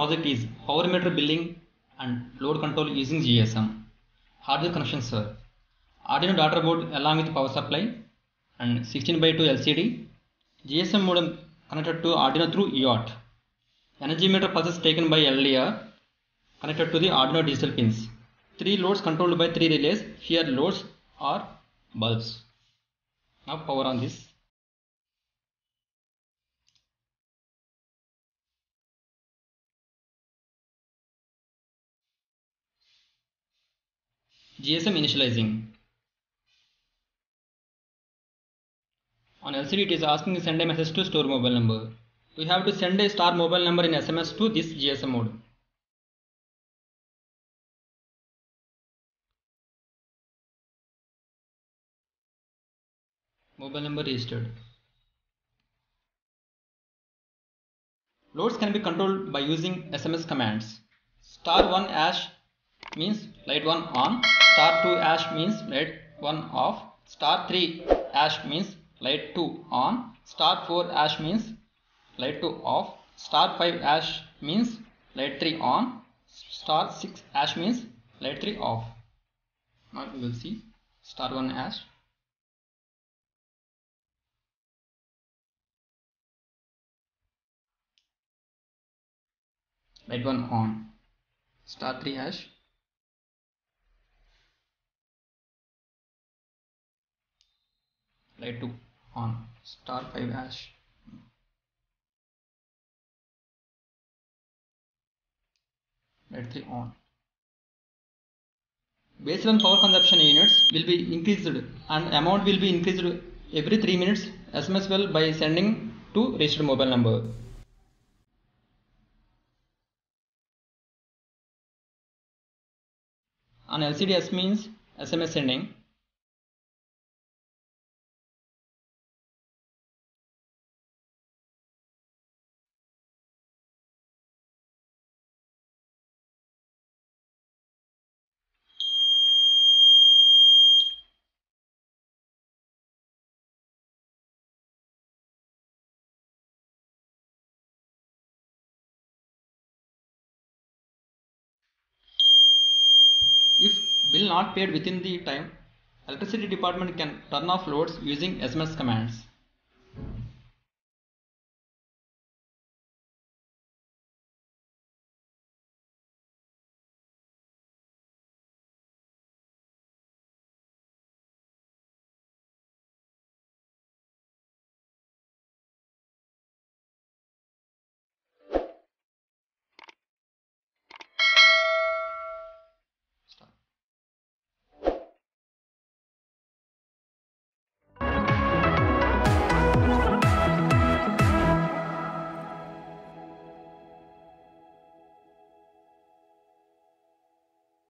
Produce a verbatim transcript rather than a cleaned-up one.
project is power meter billing and load control using G S M. Hardware connection server: Arduino daughter board along with power supply and sixteen by two L C D. G S M modem connected to Arduino through U A R T. Energy meter pulses taken by L D R connected to the Arduino digital pins. Three loads controlled by three relays. Here loads are bulbs. Now power on this. G S M initializing. On L C D, it is asking to send a message to store mobile number. We have to send a star mobile number in S M S to this G S M modem. Mobile number registered. Loads can be controlled by using S M S commands. star one hash means light one on, star two hash means light one off, star three hash means light two on, star four hash means light two off, star five hash means light three on, star six hash means light three off. Now we will see star one hash. Light one on, star three hash. Light two on, star five hash. Light three on. Based on power consumption, units will be increased and amount will be increased every three minutes S M S well by sending to registered mobile number. On L C D, S means S M S sending. If bill not paid within the time, electricity department can turn off loads using S M S commands.